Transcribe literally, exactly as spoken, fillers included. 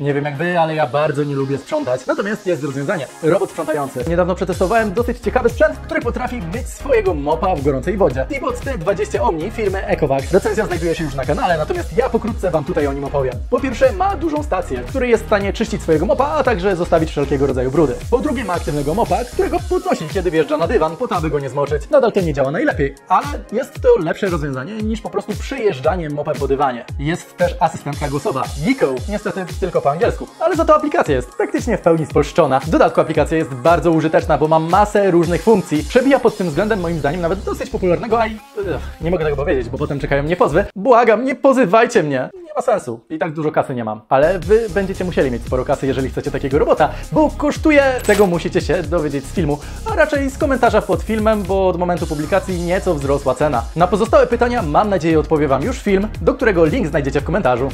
Nie wiem jak wy, ale ja bardzo nie lubię sprzątać. Natomiast jest rozwiązanie. Robot sprzątający. Niedawno przetestowałem dosyć ciekawy sprzęt, który potrafi myć swojego mopa w gorącej wodzie. Deebot T dwadzieścia Omni firmy Ecovacs. Recenzja znajduje się już na kanale, natomiast ja pokrótce wam tutaj o nim opowiem. Po pierwsze, ma dużą stację, który jest w stanie czyścić swojego mopa, a także zostawić wszelkiego rodzaju brudy. Po drugie, ma aktywnego mopa, którego podnosi, kiedy wjeżdża na dywan, po to, aby go nie zmoczyć. Nadal to nie działa najlepiej, ale jest to lepsze rozwiązanie niż po prostu przyjeżdżanie mopem po dywanie. Jest też asystentka głosowa Jiko. Niestety tylko po angielsku, ale za to aplikacja jest praktycznie w pełni spolszczona. W dodatku aplikacja jest bardzo użyteczna, bo ma masę różnych funkcji. Przebija pod tym względem moim zdaniem nawet dosyć popularnego, a i... Ech, nie mogę tego powiedzieć, bo potem czekają mnie pozwy. Błagam, nie pozywajcie mnie! Nie ma sensu. I tak dużo kasy nie mam. Ale wy będziecie musieli mieć sporo kasy, jeżeli chcecie takiego robota, bo kosztuje... Tego musicie się dowiedzieć z filmu, a raczej z komentarza pod filmem, bo od momentu publikacji nieco wzrosła cena. Na pozostałe pytania mam nadzieję odpowie wam już film, do którego link znajdziecie w komentarzu.